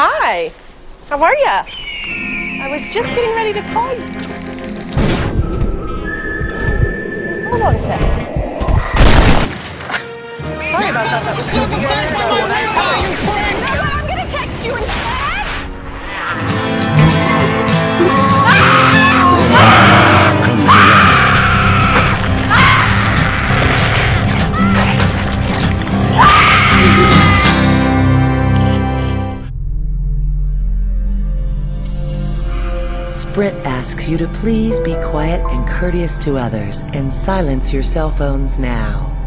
Hi. How are ya? I was just getting ready to call you. Hold on a sec. Sorry about that. That was so weird. No, I'm gonna text you instead. Sprint asks you to please be quiet and courteous to others and silence your cell phones now.